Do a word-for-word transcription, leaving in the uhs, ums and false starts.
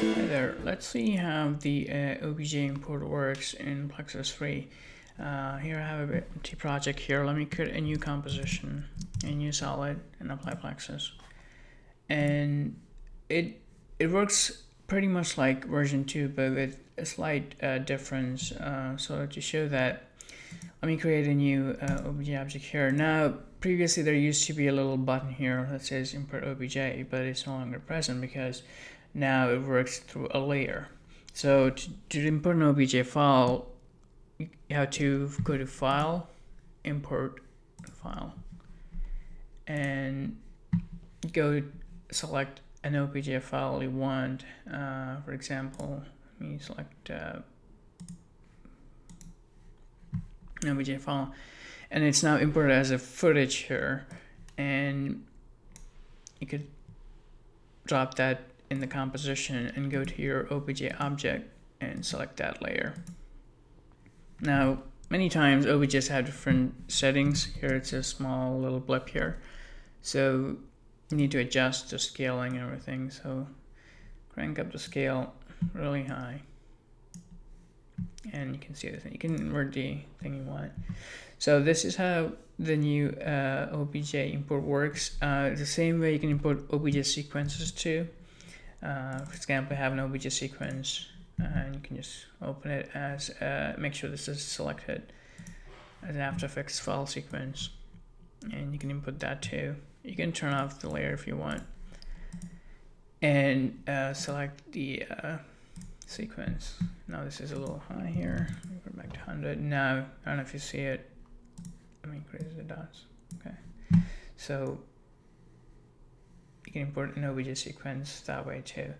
Hi there, let's see how the uh, O B J import works in Plexus three. Uh, here I have a empty project here. Let me create a new composition, a new solid, and apply Plexus. And it it works pretty much like version two, but with a slight uh, difference. Uh, so to show that, let me create a new uh, O B J object here. Now, previously there used to be a little button here that says import O B J, but it's no longer present because now it works through a layer. So to, to import an O B J file, you have to go to File, Import File, and go select an O B J file you want. Uh, for example, let me select uh, an O B J file, and it's now imported as a footage here, and you could drop that in the composition and go to your O B J object and select that layer. Now, many times O B Js have different settings. Here it's a small little blip here, so you need to adjust the scaling and everything. So crank up the scale really high, and you can see this. You can invert the thing you want. So this is how the new uh, O B J import works. Uh, the same way you can import O B J sequences too. Uh, for example, I have an O B J sequence, uh, and you can just open it as uh, make sure this is selected as an After Effects file sequence, and you can input that too. You can turn off the layer if you want, and uh, select the uh, sequence. Now this is a little high here. Let me go back to one hundred. Now I don't know if you see it. Let me increase the dots. Okay, so you can import an O B J sequence that way too.